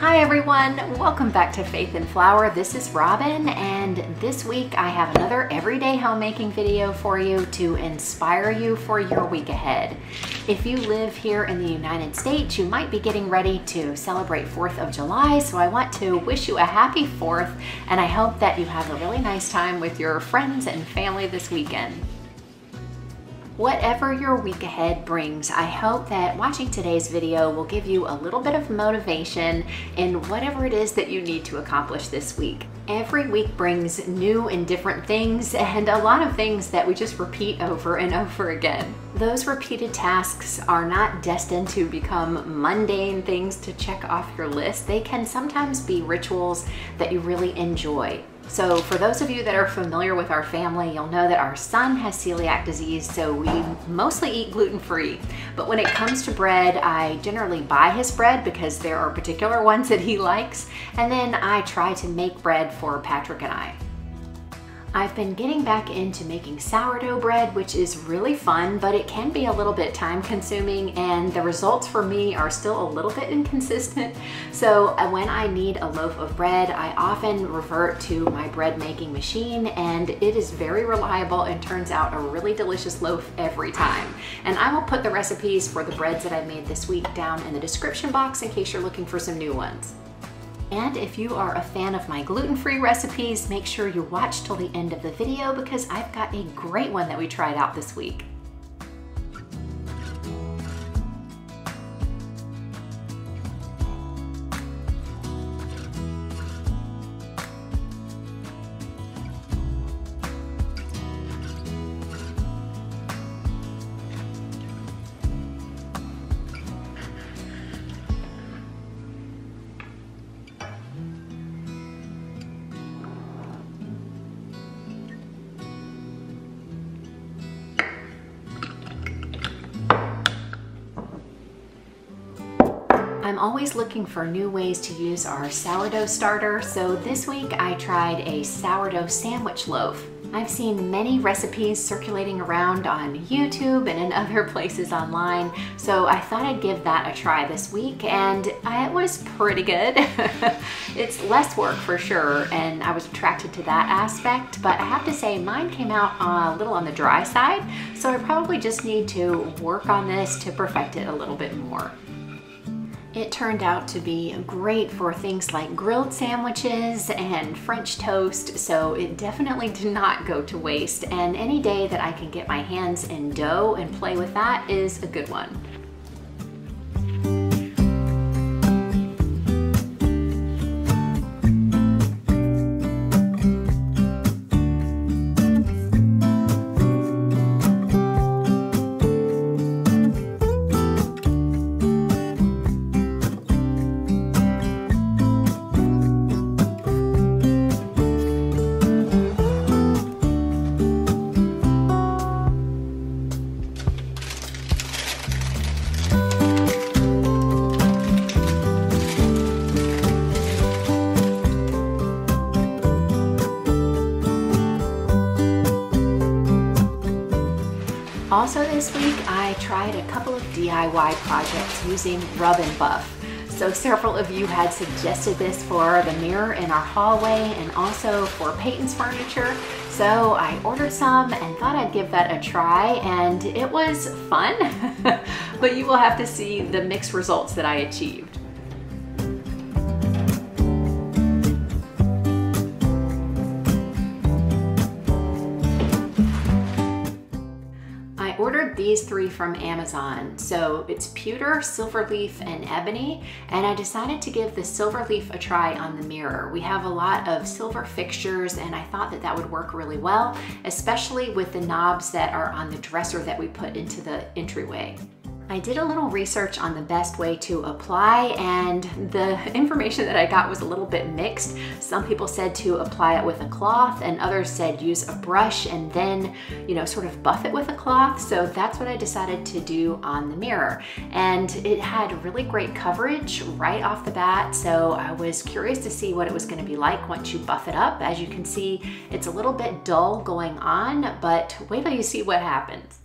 Hi everyone, welcome back to Faith and Flour. This is Robin, and this week I have another everyday homemaking video for you to inspire you for your week ahead. If you live here in the United States, you might be getting ready to celebrate 4th of July, so I want to wish you a happy 4th, and I hope that you have a really nice time with your friends and family this weekend. Whatever your week ahead brings, I hope that watching today's video will give you a little bit of motivation in whatever it is that you need to accomplish this week. Every week brings new and different things, and a lot of things that we just repeat over and over again. Those repeated tasks are not destined to become mundane things to check off your list. They can sometimes be rituals that you really enjoy. So for those of you that are familiar with our family, you'll know that our son has celiac disease, so we mostly eat gluten-free. But when it comes to bread, I generally buy his bread because there are particular ones that he likes, and then I try to make bread for Patrick and I. I've been getting back into making sourdough bread, which is really fun, but it can be a little bit time consuming, and the results for me are still a little bit inconsistent. So when I need a loaf of bread, I often revert to my bread making machine, and it is very reliable and turns out a really delicious loaf every time. And I will put the recipes for the breads that I made this week down in the description box in case you're looking for some new ones. And if you are a fan of my gluten-free recipes, make sure you watch till the end of the video because I've got a great one that we tried out this week. I'm always looking for new ways to use our sourdough starter, so this week I tried a sourdough sandwich loaf. I've seen many recipes circulating around on YouTube and in other places online, so I thought I'd give that a try this week, and it was pretty good. It's less work for sure, and I was attracted to that aspect, but I have to say mine came out a little on the dry side, so I probably just need to work on this to perfect it a little bit more. It turned out to be great for things like grilled sandwiches and French toast, so it definitely did not go to waste, and any day that I can get my hands in dough and play with that is a good one. Also this week, I tried a couple of DIY projects using Rub 'n Buff. So several of you had suggested this for the mirror in our hallway and also for Peyton's furniture. So I ordered some and thought I'd give that a try, and it was fun, but you will have to see the mixed results that I achieved. These three from Amazon. So it's pewter, silver leaf, and ebony, and I decided to give the silver leaf a try on the mirror. We have a lot of silver fixtures, and I thought that that would work really well, especially with the knobs that are on the dresser that we put into the entryway. I did a little research on the best way to apply, and the information that I got was a little bit mixed. Some people said to apply it with a cloth, and others said use a brush and then, you know, sort of buff it with a cloth. So that's what I decided to do on the mirror. And it had really great coverage right off the bat, so I was curious to see what it was going to be like once you buff it up. As you can see, it's a little bit dull going on, but wait till you see what happens.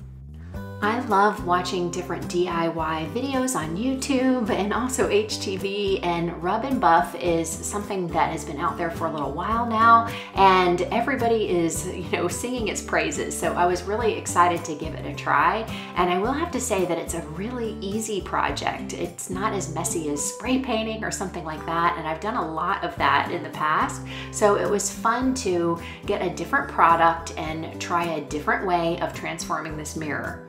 I love watching different DIY videos on YouTube and also HTV, and Rub 'n Buff is something that has been out there for a little while now, and everybody is, you know, singing its praises. So I was really excited to give it a try, and I will have to say that it's a really easy project. It's not as messy as spray painting or something like that, and I've done a lot of that in the past. So it was fun to get a different product and try a different way of transforming this mirror.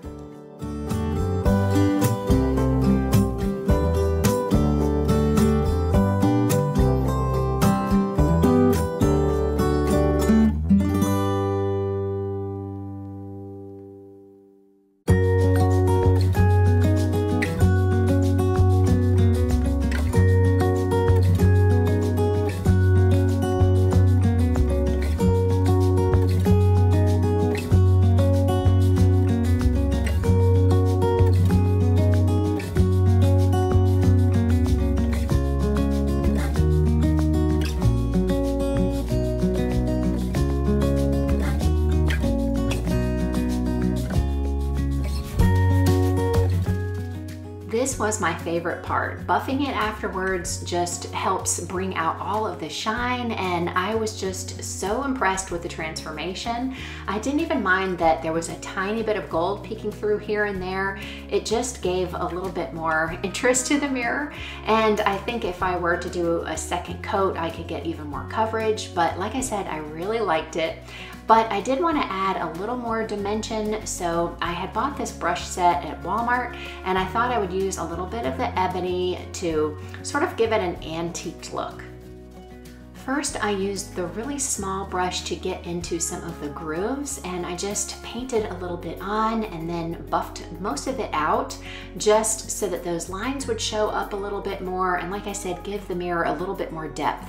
This was my favorite part. Buffing it afterwards just helps bring out all of the shine, and I was just so impressed with the transformation. I didn't even mind that there was a tiny bit of gold peeking through here and there. It just gave a little bit more interest to the mirror, and I think if I were to do a second coat, I could get even more coverage, but like I said, I really liked it. But I did want to add a little more dimension, so I had bought this brush set at Walmart, and I thought I would use a little bit of the ebony to sort of give it an antique look. First, I used the really small brush to get into some of the grooves, and I just painted a little bit on and then buffed most of it out just so that those lines would show up a little bit more, and like I said, give the mirror a little bit more depth.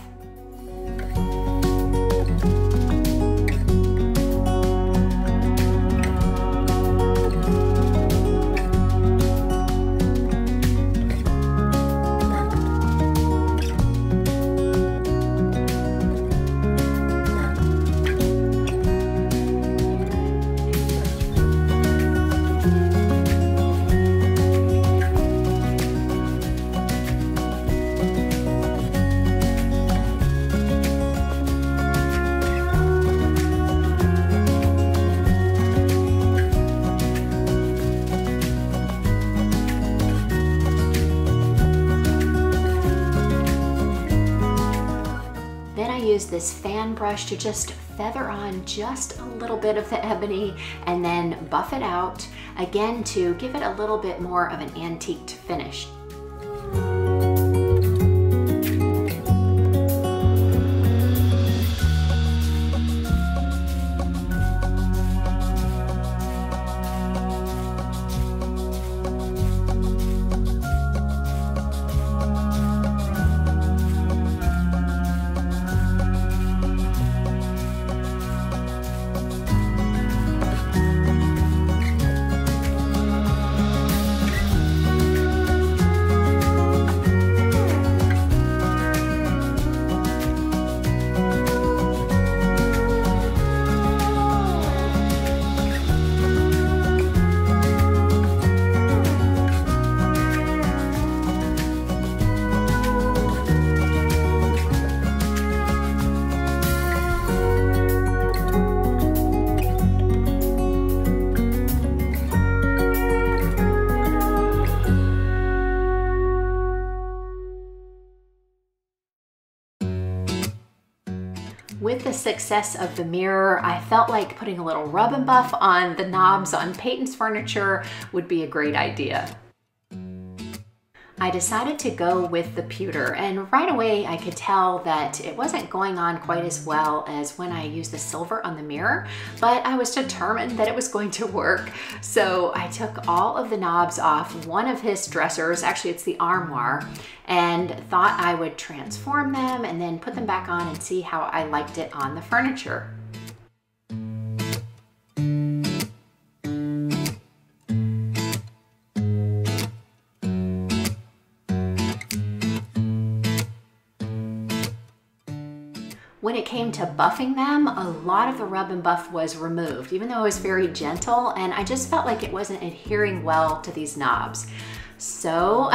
This fan brush to just feather on just a little bit of the ebony and then buff it out again to give it a little bit more of an antiqued finish. With the success of the mirror, I felt like putting a little Rub 'n Buff on the knobs on Peyton's furniture would be a great idea. I decided to go with the pewter, and right away I could tell that it wasn't going on quite as well as when I used the silver on the mirror, but I was determined that it was going to work. So I took all of the knobs off one of his dressers, actually it's the armoire, and thought I would transform them and then put them back on and see how I liked it on the furniture. When it came to buffing them, a lot of the rub and buff was removed, even though it was very gentle, and I just felt like it wasn't adhering well to these knobs. So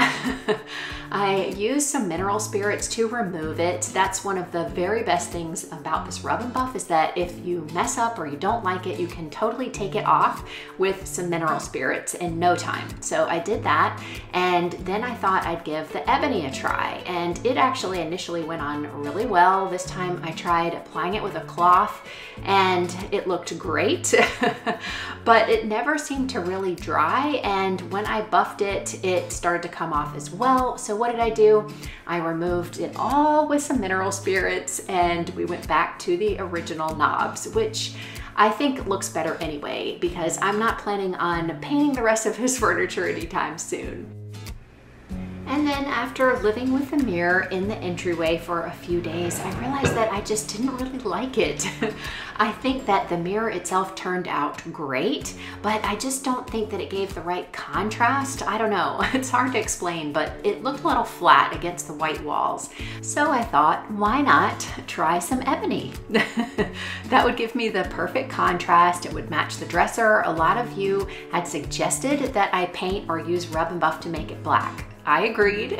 I used some mineral spirits to remove it. That's one of the very best things about this rub and buff, is that if you mess up or you don't like it, you can totally take it off with some mineral spirits in no time. So I did that, and then I thought I'd give the ebony a try, and it actually initially went on really well. This time I tried applying it with a cloth and it looked great, but it never seemed to really dry, and when I buffed it, it started to come off as well. So what did I do? I removed it all with some mineral spirits, and we went back to the original knobs, which I think looks better anyway, because I'm not planning on painting the rest of his furniture anytime soon. And then after living with the mirror in the entryway for a few days, I realized that I just didn't really like it. I think that the mirror itself turned out great, but I just don't think that it gave the right contrast. I don't know, it's hard to explain, but it looked a little flat against the white walls. So I thought, why not try some ebony? That would give me the perfect contrast. It would match the dresser. A lot of you had suggested that I paint or use Rub and Buff to make it black. I agreed.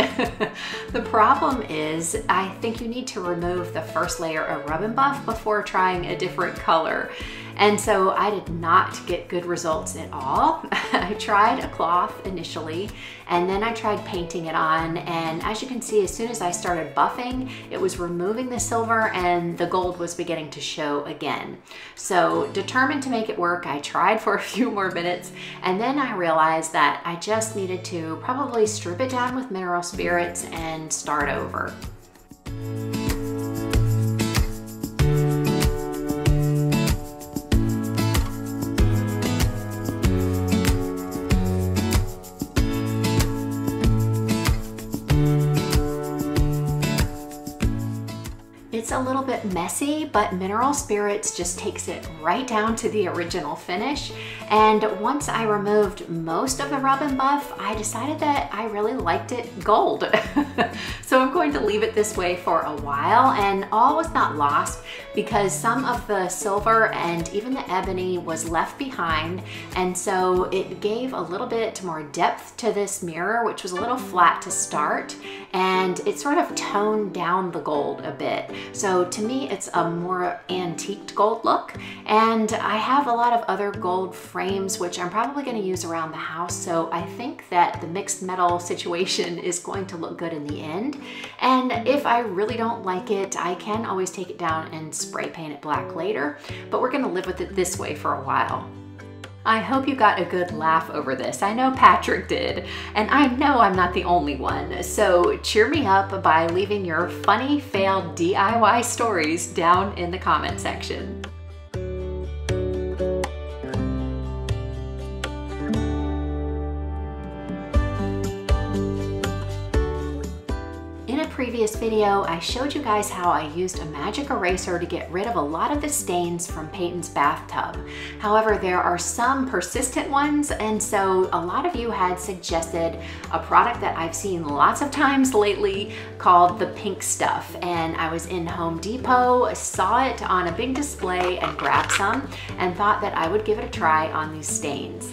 The problem is, I think you need to remove the first layer of Rub and Buff before trying a different color. And so I did not get good results at all. I tried a cloth initially, and then I tried painting it on. And as you can see, as soon as I started buffing, it was removing the silver and the gold was beginning to show again. So determined to make it work, I tried for a few more minutes, and then I realized that I just needed to probably strip it down with mineral spirits and start over. A little bit messy, but mineral spirits just takes it right down to the original finish. And once I removed most of the Rub and Buff, I decided that I really liked it gold. So I'm going to leave it this way for a while, and all was not lost because some of the silver and even the ebony was left behind. And so it gave a little bit more depth to this mirror, which was a little flat to start, and it sort of toned down the gold a bit. So to me, it's a more antiqued gold look, and I have a lot of other gold frames which I'm probably going to use around the house, so I think that the mixed metal situation is going to look good in the end. And if I really don't like it, I can always take it down and spray paint it black later, but we're going to live with it this way for a while. I hope you got a good laugh over this. I know Patrick did, and I know I'm not the only one. So cheer me up by leaving your funny failed DIY stories down in the comment section. Previous video, I showed you guys how I used a magic eraser to get rid of a lot of the stains from Peyton's bathtub. However, there are some persistent ones, and so a lot of you had suggested a product that I've seen lots of times lately called the Pink Stuff. And I was in Home Depot, saw it on a big display and grabbed some, and thought that I would give it a try on these stains.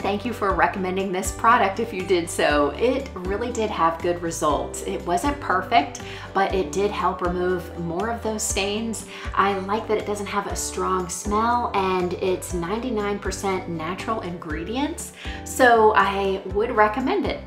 Thank you for recommending this product if you did so. It really did have good results. It wasn't perfect, but it did help remove more of those stains. I like that it doesn't have a strong smell, and it's 99% natural ingredients, so I would recommend it.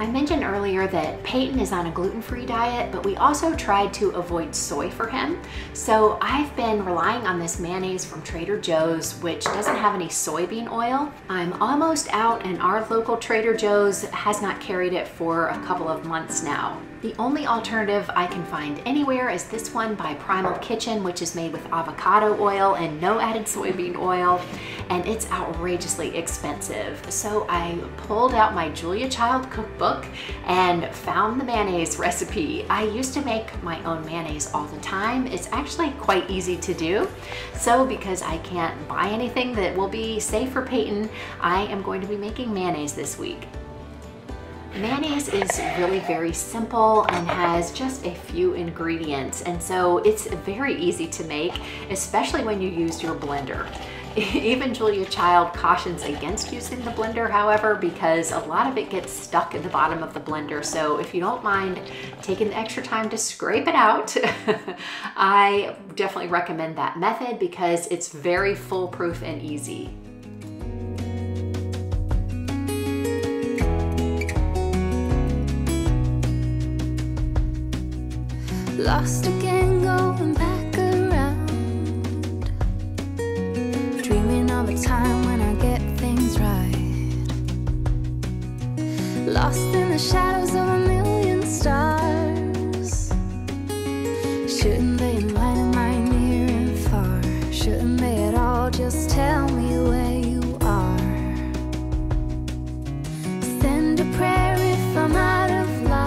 I mentioned earlier earlier that Peyton is on a gluten-free diet, but we also tried to avoid soy for him. So I've been relying on this mayonnaise from Trader Joe's, which doesn't have any soybean oil. I'm almost out, and our local Trader Joe's has not carried it for a couple of months now. The only alternative I can find anywhere is this one by Primal Kitchen, which is made with avocado oil and no added soybean oil, and it's outrageously expensive. So I pulled out my Julia Child cookbook and found the mayonnaise recipe. I used to make my own mayonnaise all the time. It's actually quite easy to do. So because I can't buy anything that will be safe for Peyton, I am going to be making mayonnaise this week. Mayonnaise is really very simple and has just a few ingredients, and so it's very easy to make, especially when you use your blender. Even Julia Child cautions against using the blender, however, because a lot of it gets stuck in the bottom of the blender. So if you don't mind taking the extra time to scrape it out, I definitely recommend that method because it's very foolproof and easy. Lost again, going back around, dreaming of a time when I get things right, lost in the shadows of a million stars. Shouldn't they enlighten my near and far? Shouldn't they at all just tell me where you are? Send a prayer if I'm out of luck.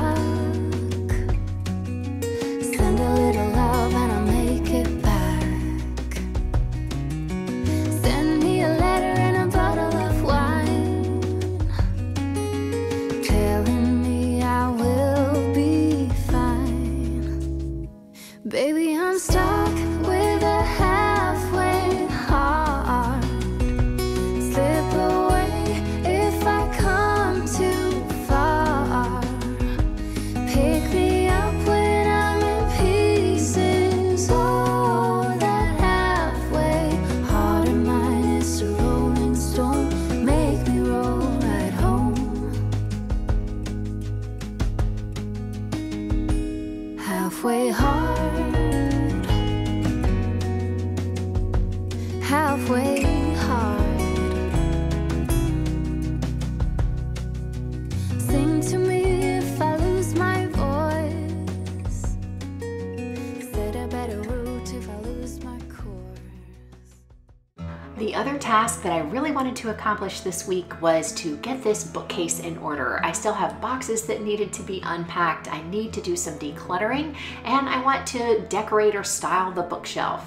Halfway hard, halfway hard. Sing to me if I lose my voice. Set a better route if I lose my course. The other task that I really wanted to accomplish this week was to get this bookcase in order. I still have boxes that needed to be unpacked. I need to do some decluttering, and I want to decorate or style the bookshelf.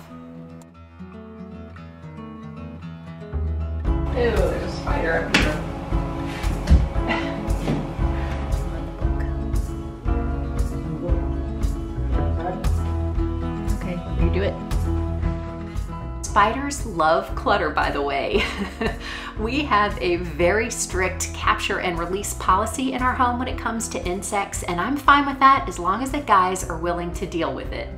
Ew, there's a spider up here. Okay, you do it. Spiders love clutter, by the way. We have a very strict capture and release policy in our home when it comes to insects, and I'm fine with that as long as the guys are willing to deal with it.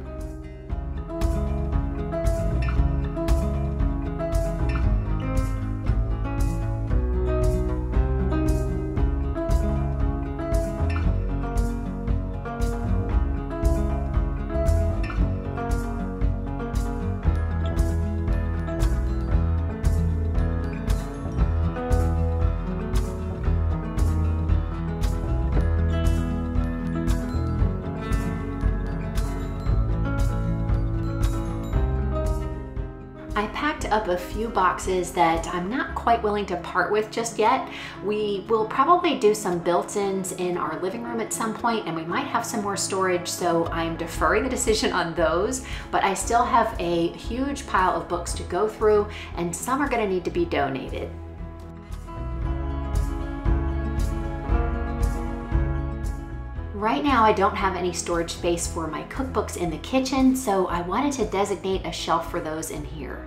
I packed up a few boxes that I'm not quite willing to part with just yet. We will probably do some built-ins in our living room at some point, and we might have some more storage, so I'm deferring the decision on those, but I still have a huge pile of books to go through, and some are going to need to be donated. Right now, I don't have any storage space for my cookbooks in the kitchen, so I wanted to designate a shelf for those in here.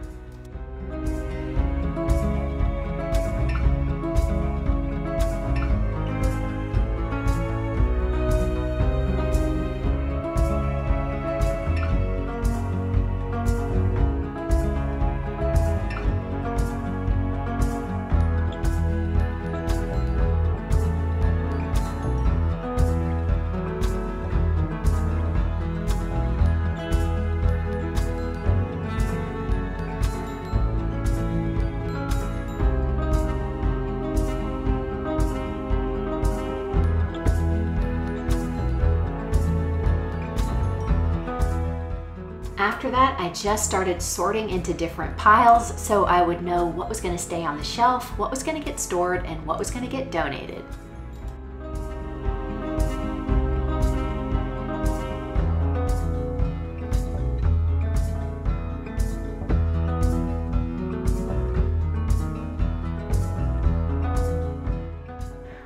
after that, I just started sorting into different piles so I would know what was going to stay on the shelf, what was going to get stored, and what was going to get donated.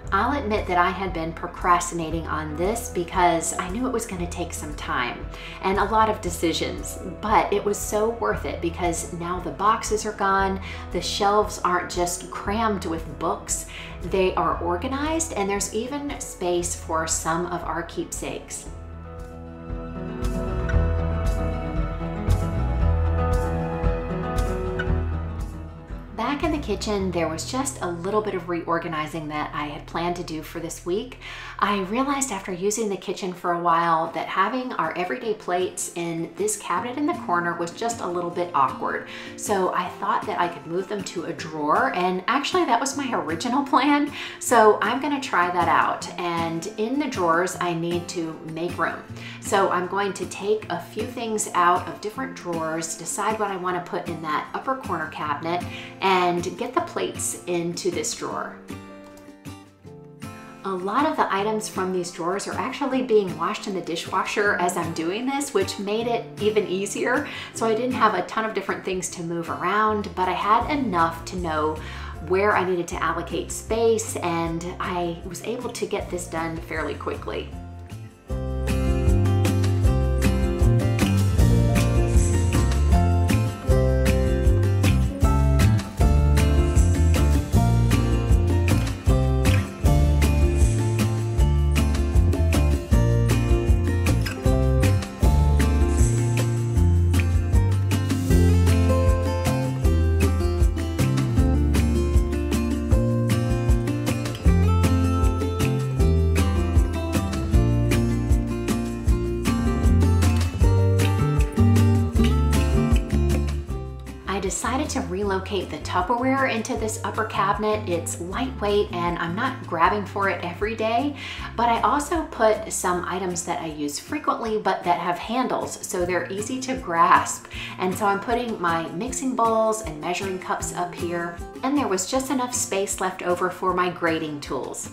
I'll admit that I had been procrastinating on this because I knew it was going to take some time and a lot of decisions, but it was so worth it because now the boxes are gone, the shelves aren't just crammed with books, they are organized, and there's even space for some of our keepsakes. Back in the kitchen, there was just a little bit of reorganizing that I had planned to do for this week. I realized after using the kitchen for a while that having our everyday plates in this cabinet in the corner was just a little bit awkward. So I thought that I could move them to a drawer, and actually that was my original plan. So I'm gonna try that out. And in the drawers, I need to make room. So I'm going to take a few things out of different drawers, decide what I wanna put in that upper corner cabinet, and get the plates into this drawer. A lot of the items from these drawers are actually being washed in the dishwasher as I'm doing this, which made it even easier. So I didn't have a ton of different things to move around, but I had enough to know where I needed to allocate space, and I was able to get this done fairly quickly. Decided to relocate the Tupperware into this upper cabinet. It's lightweight and I'm not grabbing for it every day, but I also put some items that I use frequently but that have handles so they're easy to grasp. And so I'm putting my mixing bowls and measuring cups up here, and there was just enough space left over for my grating tools.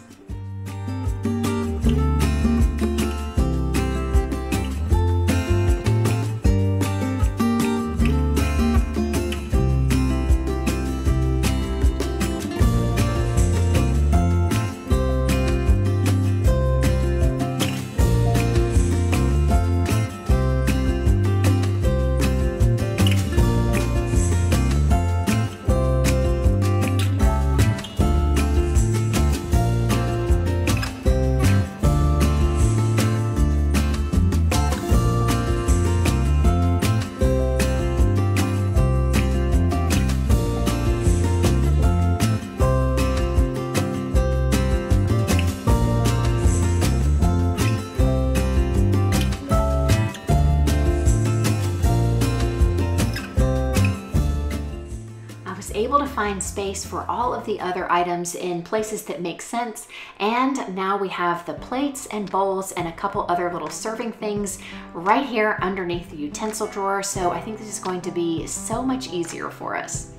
Able to find space for all of the other items in places that make sense, and now we have the plates and bowls and a couple other little serving things right here underneath the utensil drawer, so I think this is going to be so much easier for us.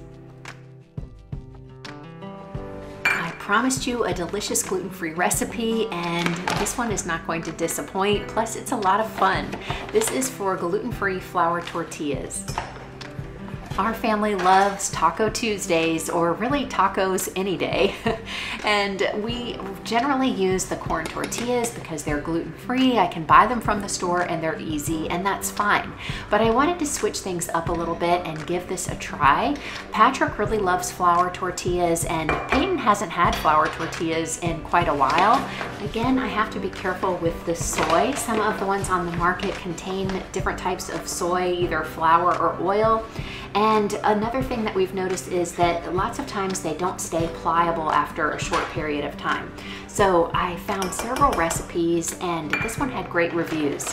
I promised you a delicious gluten-free recipe, and this one is not going to disappoint, plus it's a lot of fun. This is for gluten-free flour tortillas. Our family loves Taco Tuesdays, or really tacos any day, and we generally use the corn tortillas because they're gluten-free. I can buy them from the store and they're easy, and that's fine. But I wanted to switch things up a little bit and give this a try. Patrick really loves flour tortillas, and Peyton hasn't had flour tortillas in quite a while. Again, I have to be careful with the soy. Some of the ones on the market contain different types of soy, either flour or oil. And another thing that we've noticed is that lots of times they don't stay pliable after a short period of time. So I found several recipes, and this one had great reviews.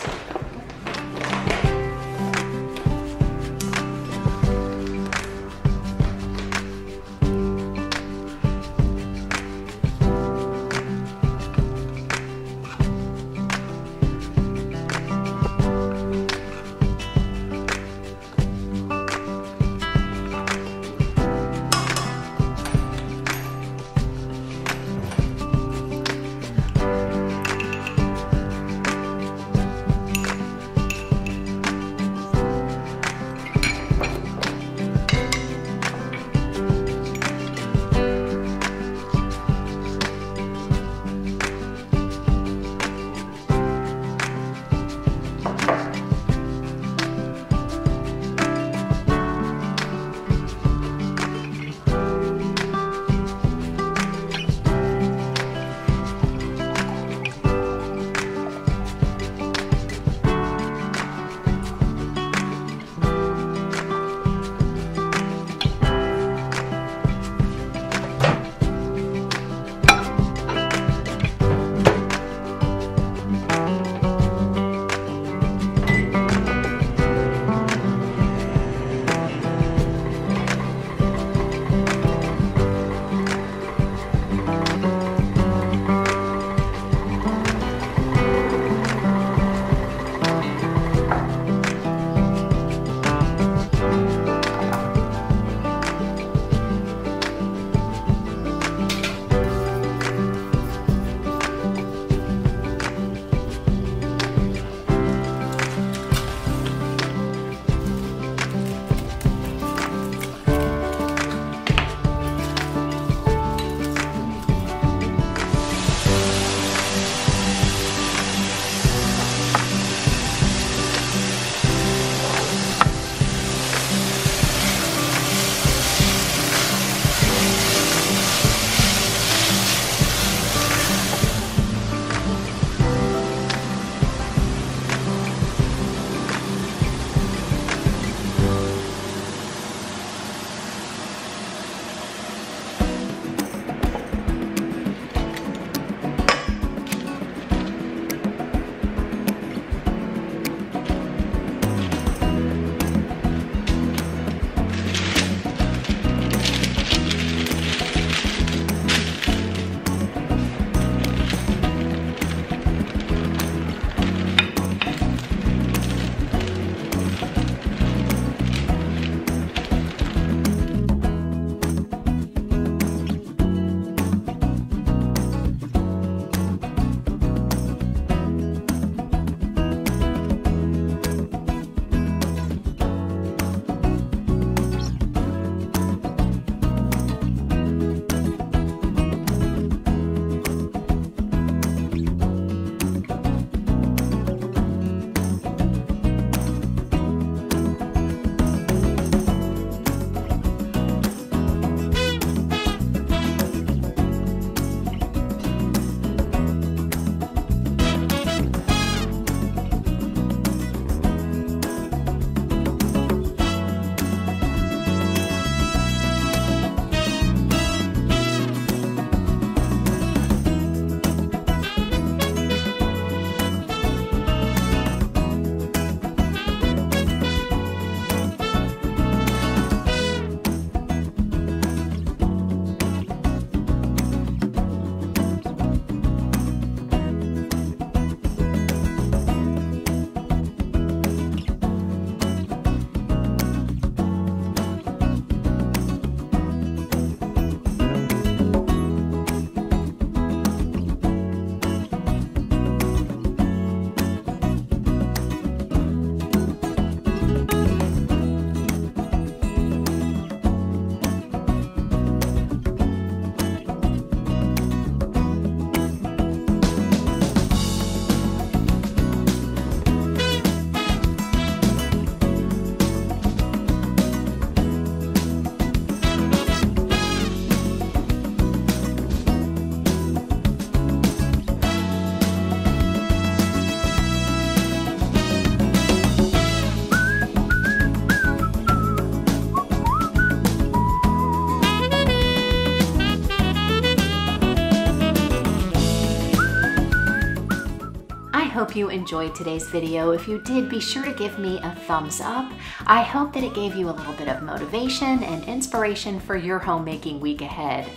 hope you enjoyed today's video. If you did, be sure to give me a thumbs up. I hope that it gave you a little bit of motivation and inspiration for your homemaking week ahead.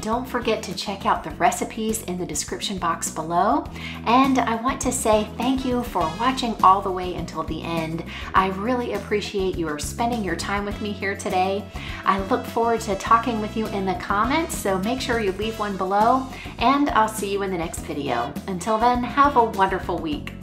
Don't forget to check out the recipes in the description box below. And I want to say thank you for watching all the way until the end. I really appreciate you spending your time with me here today. I look forward to talking with you in the comments, so make sure you leave one below, and I'll see you in the next video. Until then, have a wonderful week.